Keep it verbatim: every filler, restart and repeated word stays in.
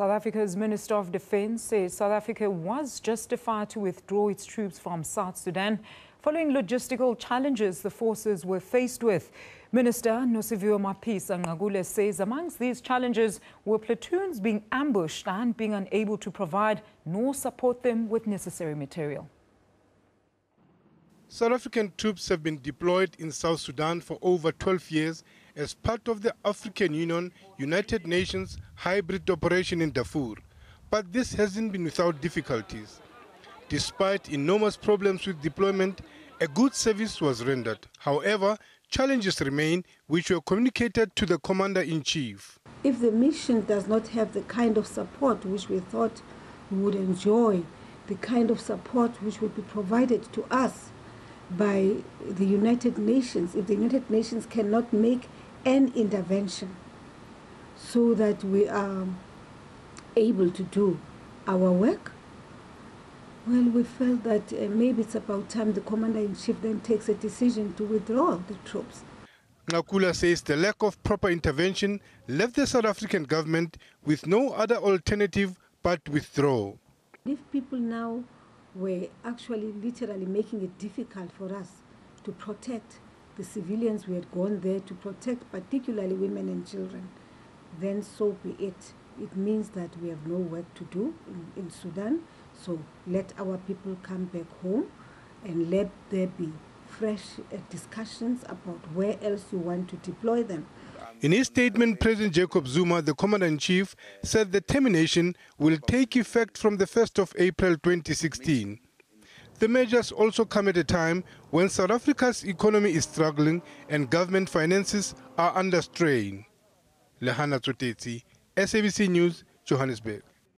South Africa's Minister of Defence says South Africa was justified to withdraw its troops from South Sudan following logistical challenges the forces were faced with. Minister Nosiviwe Mapisa-Nqakula says amongst these challenges were platoons being ambushed and being unable to provide nor support them with necessary material. South African troops have been deployed in South Sudan for over twelve years as part of the African Union United Nations hybrid operation in Darfur. But this hasn't been without difficulties. Despite enormous problems with deployment, a good service was rendered. However, challenges remain, which were communicated to the Commander-in-Chief. If the mission does not have the kind of support which we thought we would enjoy, the kind of support which would be provided to us by the United Nations, if the United Nations cannot make an intervention so that we are able to do our work, well, we felt that uh, maybe it's about time the Commander-in-Chief then takes a decision to withdraw the troops. Nqakula says the lack of proper intervention left the South African government with no other alternative but withdrawal. If people now were actually literally making it difficult for us to protect the civilians we had gone there to protect, particularly women and children, then so be it. It means that we have no work to do in, in Sudan, so let our people come back home and let there be fresh uh, discussions about where else you want to deploy them. In his statement, President Jacob Zuma, the Commander-in-Chief, said the termination will take effect from the first of April twenty sixteen. The measures also come at a time when South Africa's economy is struggling and government finances are under strain. Lehana Tsotetsi, S A B C News, Johannesburg.